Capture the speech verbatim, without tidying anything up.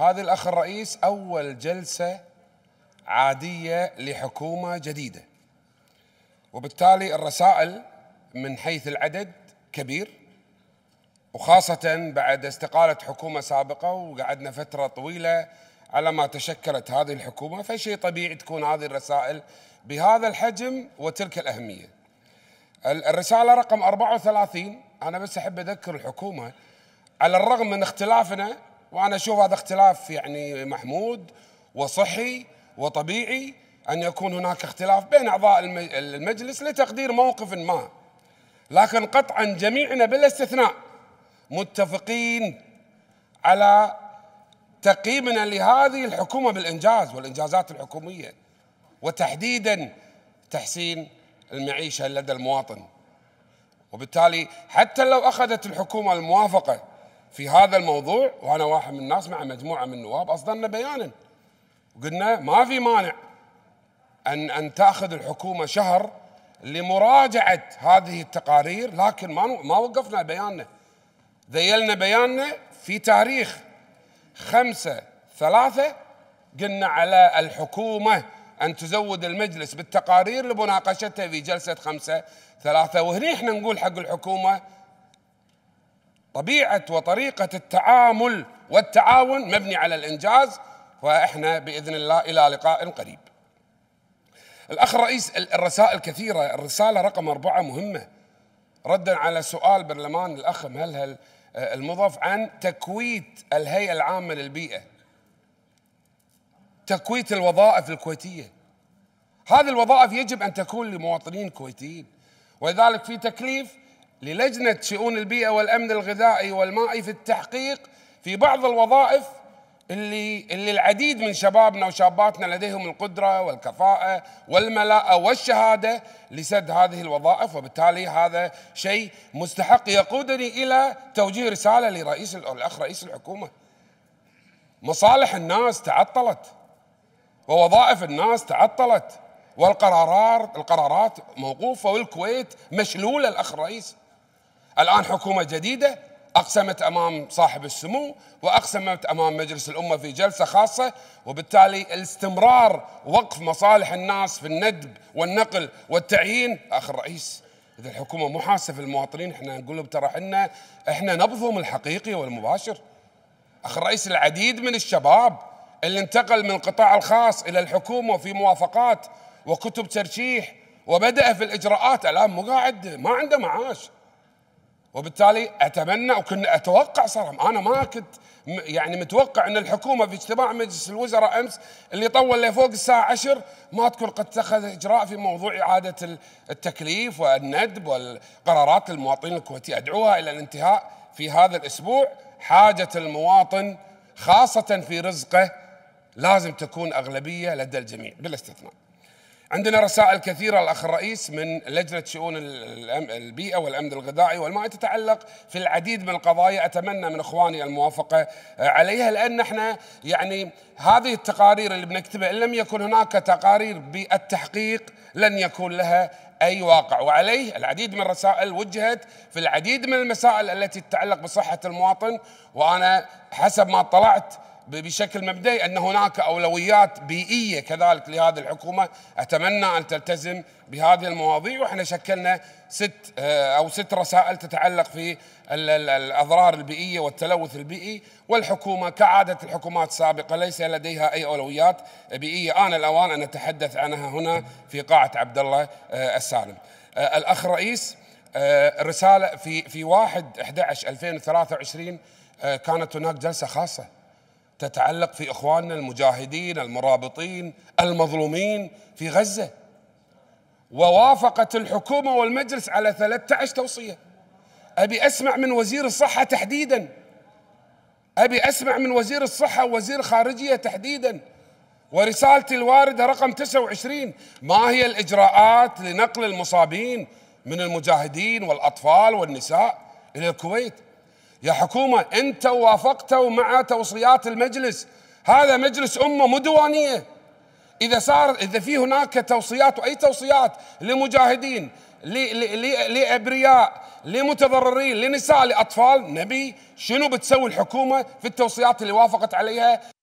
هذا الأخ الرئيس أول جلسة عادية لحكومة جديدة، وبالتالي الرسائل من حيث العدد كبير، وخاصة بعد استقالة حكومة سابقة وقعدنا فترة طويلة على ما تشكلت هذه الحكومة، فشيء طبيعي تكون هذه الرسائل بهذا الحجم وتلك الأهمية. الرسالة رقم أربعة وثلاثين، أنا بس أحب أذكر الحكومة على الرغم من اختلافنا، وأنا أشوف هذا اختلاف يعني محمود وصحي وطبيعي أن يكون هناك اختلاف بين أعضاء المجلس لتقدير موقف ما، لكن قطعا جميعنا بلا استثناء متفقين على تقييمنا لهذه الحكومة بالإنجاز والإنجازات الحكومية، وتحديدا تحسين المعيشة لدى المواطن. وبالتالي حتى لو أخذت الحكومة الموافقة في هذا الموضوع، وأنا واحد من الناس مع مجموعة من النواب أصدرنا بيانا وقلنا ما في مانع أن أن تأخذ الحكومة شهر لمراجعة هذه التقارير، لكن ما ما وقفنا بياننا، ذيلنا بياننا في تاريخ خمسة ثلاثة قلنا على الحكومة أن تزود المجلس بالتقارير لمناقشتها في جلسة خمسة ثلاثة. وهنا احنا نقول حق الحكومة طبيعة وطريقة التعامل والتعاون مبني على الإنجاز، وإحنا بإذن الله إلى لقاء قريب. الأخ الرئيس الرسائل كثيرة، الرسالة رقم أربعة مهمة ردا على سؤال برلمان الأخ مهلهل المضاف عن تكويت الهيئة العامة للبيئة، تكويت الوظائف الكويتية. هذه الوظائف يجب أن تكون لمواطنين كويتيين، ولذلك في تكليف للجنة شؤون البيئة والأمن الغذائي والمائي في التحقيق في بعض الوظائف اللي اللي العديد من شبابنا وشاباتنا لديهم القدرة والكفاءة والملاءة والشهادة لسد هذه الوظائف، وبالتالي هذا شيء مستحق. يقودني إلى توجيه رسالة لرئيس الأخ رئيس الحكومة، مصالح الناس تعطلت ووظائف الناس تعطلت والقرارات القرارات موقوفة والكويت مشلولة. الأخ الرئيس الآن حكومة جديدة أقسمت أمام صاحب السمو وأقسمت أمام مجلس الأمة في جلسة خاصة، وبالتالي الاستمرار وقف مصالح الناس في الندب والنقل والتعيين. أخ الرئيس إذا الحكومة محاسبة المواطنين، إحنا نقول لهم ترى إحنا إحنا نبضهم الحقيقي والمباشر. أخ الرئيس العديد من الشباب اللي انتقل من القطاع الخاص إلى الحكومة في موافقات وكتب ترشيح وبدأ في الإجراءات، الآن مو قاعد ما عنده معاش. وبالتالي أتمنى وكنا أتوقع صراحة، أنا ما كنت يعني متوقع أن الحكومة في اجتماع مجلس الوزراء أمس اللي طول لفوق الساعة عشر ما تكون قد اتخذ إجراء في موضوع إعادة التكليف والندب والقرارات المواطنين الكويتي. أدعوها إلى الانتهاء في هذا الأسبوع. حاجة المواطن خاصة في رزقه لازم تكون أغلبية لدى الجميع بلا استثناء. عندنا رسائل كثيرة الأخ الرئيس من لجنة شؤون البيئة والأمن الغذائي والمائي تتعلق في العديد من القضايا، أتمنى من إخواني الموافقة عليها، لأن احنا يعني هذه التقارير اللي بنكتبها إن لم يكن هناك تقارير بالتحقيق لن يكون لها أي واقع. وعليه العديد من الرسائل وجهت في العديد من المسائل التي تتعلق بصحة المواطن، وأنا حسب ما اطلعت بشكل مبدئي أن هناك أولويات بيئية كذلك لهذه الحكومة، أتمنى أن تلتزم بهذه المواضيع. وإحنا شكلنا ست أو ست رسائل تتعلق في الأضرار البيئية والتلوث البيئي، والحكومة كعادة الحكومات السابقة ليس لديها أي أولويات بيئية. آن الأوان أن نتحدث عنها هنا في قاعة عبد الله السالم. الأخ رئيس رسالة في في واحد أحد عشر ألفين وثلاثة وعشرين كانت هناك جلسة خاصة تتعلق في إخواننا المجاهدين المرابطين المظلومين في غزة، ووافقت الحكومة والمجلس على ثلاثة عشر توصية. أبي أسمع من وزير الصحة تحديدا، أبي أسمع من وزير الصحة ووزير خارجية تحديدا. ورسالتي الواردة رقم تسعة وعشرين، ما هي الإجراءات لنقل المصابين من المجاهدين والأطفال والنساء إلى الكويت؟ يا حكومة أنت وافقتوا مع توصيات المجلس، هذا مجلس أمة مدوانية. إذا صار إذا في هناك توصيات وأي توصيات لمجاهدين لأبرياء، لمتضررين، لنساء، لأطفال. نبي شنو بتسوي الحكومة في التوصيات اللي وافقت عليها؟